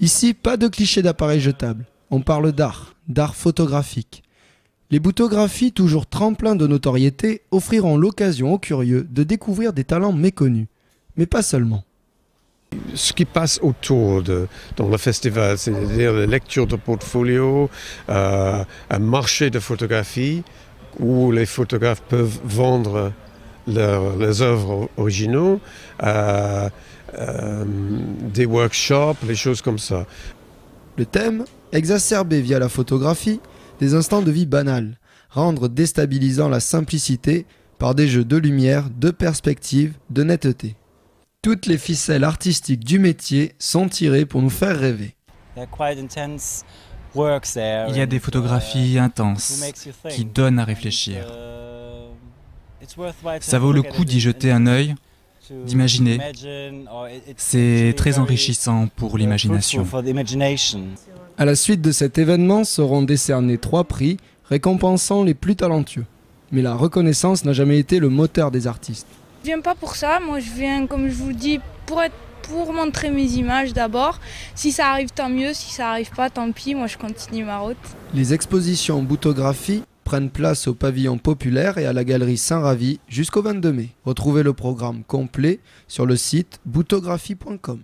Ici, pas de clichés d'appareils jetables. On parle d'art, d'art photographique. Les boutographies, toujours tremplin de notoriété, offriront l'occasion aux curieux de découvrir des talents méconnus. Mais pas seulement. Ce qui passe autour dans le festival, c'est-à-dire la lecture de portfolio, un marché de photographie où les photographes peuvent vendre leurs œuvres originaux, des workshops, les choses comme ça. Le thème, exacerber via la photographie des instants de vie banals, rendre déstabilisant la simplicité par des jeux de lumière, de perspective, de netteté. Toutes les ficelles artistiques du métier sont tirées pour nous faire rêver. Il y a des photographies intenses qui donnent à réfléchir. Ça vaut le coup d'y jeter un œil, d'imaginer. C'est très enrichissant pour l'imagination. À la suite de cet événement seront décernés 3 prix récompensant les plus talentueux. Mais la reconnaissance n'a jamais été le moteur des artistes. Je ne viens pas pour ça, moi je viens, comme je vous le dis, pour montrer mes images d'abord. Si ça arrive, tant mieux, si ça n'arrive pas, tant pis, moi je continue ma route. Les expositions Boutographies prennent place au pavillon populaire et à la galerie Saint-Ravi jusqu'au 22 mai. Retrouvez le programme complet sur le site boutographies.com.